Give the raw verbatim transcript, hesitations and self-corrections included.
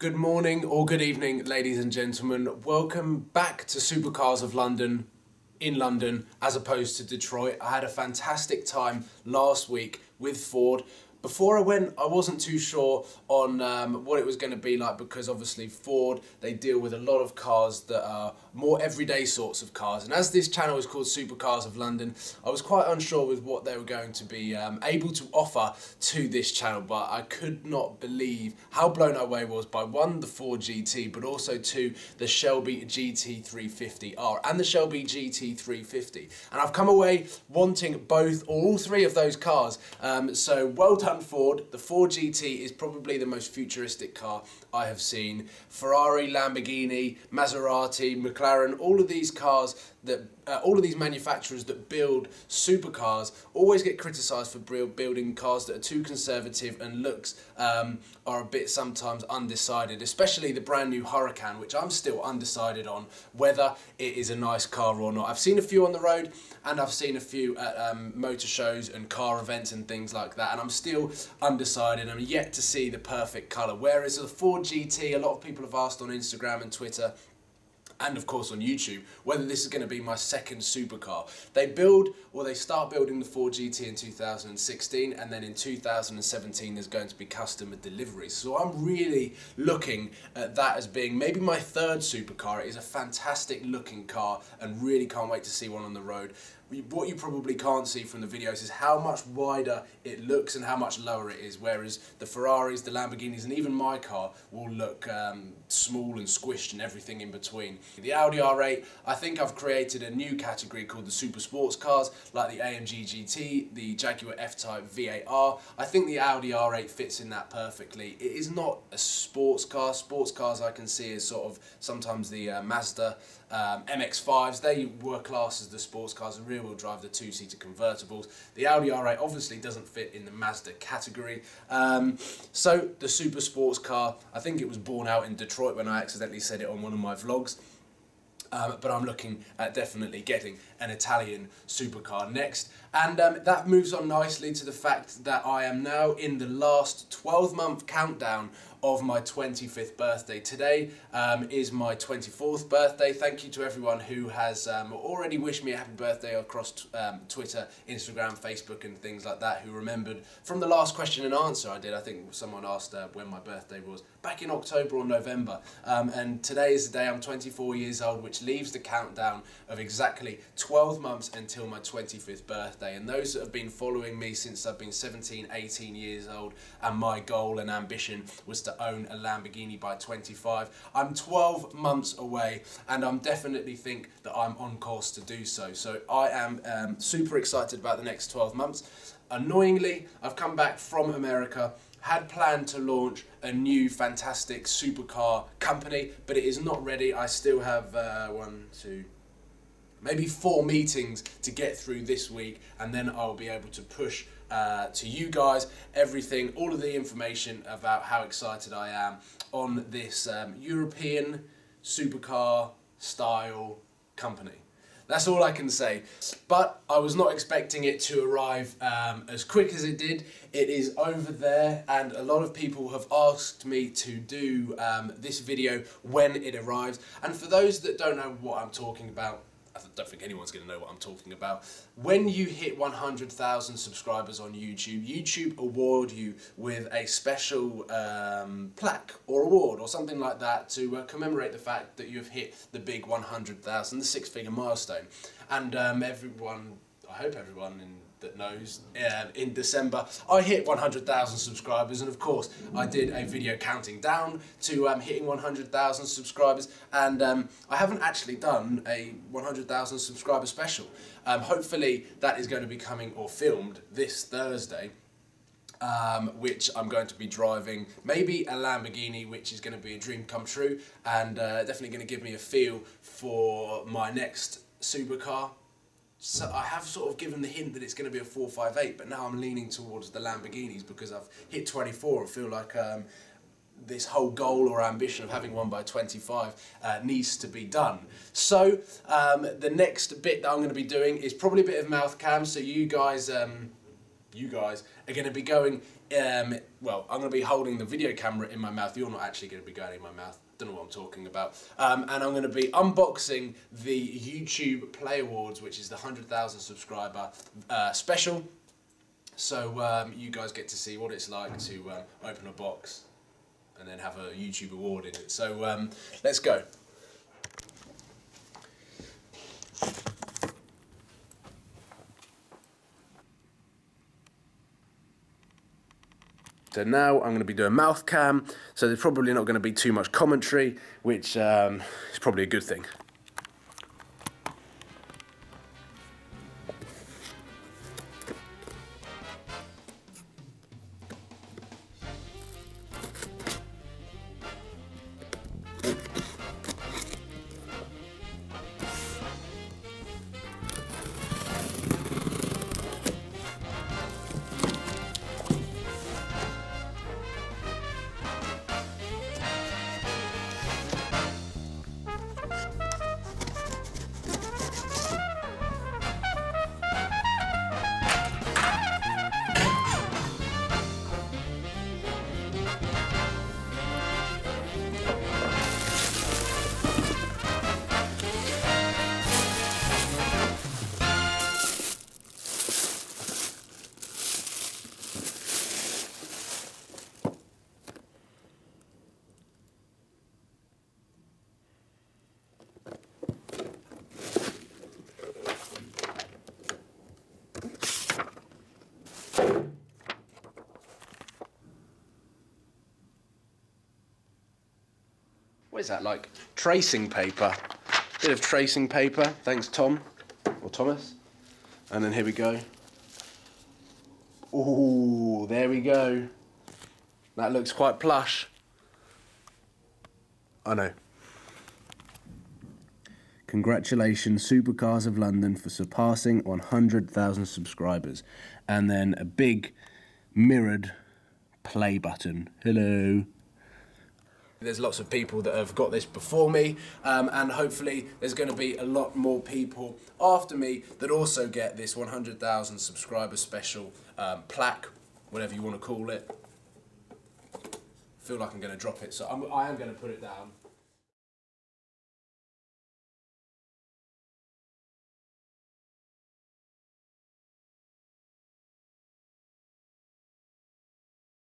Good morning or good evening, ladies and gentlemen. Welcome back to Supercars of London in London as opposed to Detroit. I had a fantastic time last week with Ford. Before I went, I wasn't too sure on um, what it was going to be like because obviously Ford, they deal with a lot of cars that are more everyday sorts of cars. And as this channel is called Supercars of London, I was quite unsure with what they were going to be um, able to offer to this channel. But I could not believe how blown away I was by one, the Ford G T, but also two, the Shelby G T three fifty R and the Shelby G T three fifty. And I've come away wanting both or all three of those cars. Um, so well done. Ford, the Ford G T is probably the most futuristic car I have seen. Ferrari, Lamborghini, Maserati, McLaren, all of these cars that uh, all of these manufacturers that build supercars always get criticised for building cars that are too conservative and looks um, are a bit sometimes undecided, especially the brand new Huracán, which I'm still undecided on whether it is a nice car or not. I've seen a few on the road and I've seen a few at um, motor shows and car events and things like that, and I'm still undecided. I'm yet to see the perfect colour, whereas the Ford G T, a lot of people have asked on Instagram and Twitter and of course on YouTube whether this is going to be my second supercar. They build, or they start building the Ford G T in two thousand sixteen, and then in two thousand seventeen there's going to be customer deliveries. So I'm really looking at that as being maybe my third supercar. It is a fantastic looking car and really can't wait to see one on the road. What you probably can't see from the videos is how much wider it looks and how much lower it is, whereas the Ferraris, the Lamborghinis and even my car will look um, small and squished and everything in between. The Audi R eight, I think I've created a new category called the super sports cars, like the A M G G T, the Jaguar F-Type V eight R. I think the Audi R eight fits in that perfectly. It is not a sports car. Sports cars I can see as sort of sometimes the uh, Mazda um, M X fives, they were classed as the sports cars. Really will drive the two-seater convertibles. The Audi R eight obviously doesn't fit in the Mazda category. Um, so the super sports car, I think it was born out in Detroit when I accidentally said it on one of my vlogs. Um, but I'm looking at definitely getting an Italian supercar next. And um, that moves on nicely to the fact that I am now in the last twelve month countdown of my twenty-fifth birthday. Today um, is my twenty-fourth birthday. Thank you to everyone who has um, already wished me a happy birthday across um, Twitter, Instagram, Facebook and things like that, who remembered from the last question and answer I did. I think someone asked uh, when my birthday was, back in October or November. Um, and today is the day I'm twenty-four years old, which leaves the countdown of exactly twelve months until my twenty-fifth birthday. And those that have been following me since I've been seventeen, eighteen years old, and my goal and ambition was to to own a Lamborghini by twenty-five. I'm twelve months away and I'm definitely think that I'm on course to do so. So I am um, super excited about the next twelve months. Annoyingly, I've come back from America, had planned to launch a new fantastic supercar company, but it is not ready. I still have uh, one, two, maybe four meetings to get through this week, and then I'll be able to push Uh, to you guys everything, all of the information about how excited I am on this um, European supercar style company. That's all I can say, but I was not expecting it to arrive um, as quick as it did. It is over there, and a lot of people have asked me to do um, this video when it arrives. And for those that don't know what I'm talking about, I don't think anyone's going to know what I'm talking about. When you hit one hundred thousand subscribers on YouTube, YouTube award you with a special um, plaque or award or something like that to uh, commemorate the fact that you've hit the big one hundred thousand, the six-figure milestone. And um, everyone, I hope everyone in that knows, uh, in December I hit one hundred thousand subscribers, and of course I did a video counting down to um, hitting one hundred thousand subscribers, and um, I haven't actually done a one hundred thousand subscriber special. Um, hopefully that is going to be coming or filmed this Thursday. Um, which I'm going to be driving maybe a Lamborghini, which is going to be a dream come true, and uh, definitely going to give me a feel for my next supercar. So I have sort of given the hint that it's going to be a four five eight, but now I'm leaning towards the Lamborghinis because I've hit twenty-four and feel like um, this whole goal or ambition of having one by twenty-five uh, needs to be done. So um, the next bit that I'm going to be doing is probably a bit of mouth cam, so you guys... Um, you guys are going to be going, um, well, I'm going to be holding the video camera in my mouth. You're not actually going to be going in my mouth. Don't know what I'm talking about. Um, and I'm going to be unboxing the YouTube Play Awards, which is the one hundred thousand subscriber uh, special. So um, you guys get to see what it's like to uh, open a box and then have a YouTube award in it. So um, let's go. So now I'm going to be doing mouth cam, so there's probably not going to be too much commentary, which um, is probably a good thing. What is that, like tracing paper? Bit of tracing paper, thanks Tom, or Thomas. And then here we go. Ooh, there we go. That looks quite plush. I know. Congratulations, Supercars of London, for surpassing one hundred thousand subscribers. And then a big mirrored play button. Hello. There's lots of people that have got this before me, um, and hopefully there's going to be a lot more people after me that also get this one hundred thousand subscriber special um, plaque, whatever you want to call it. I feel like I'm going to drop it, so I'm, I am going to put it down.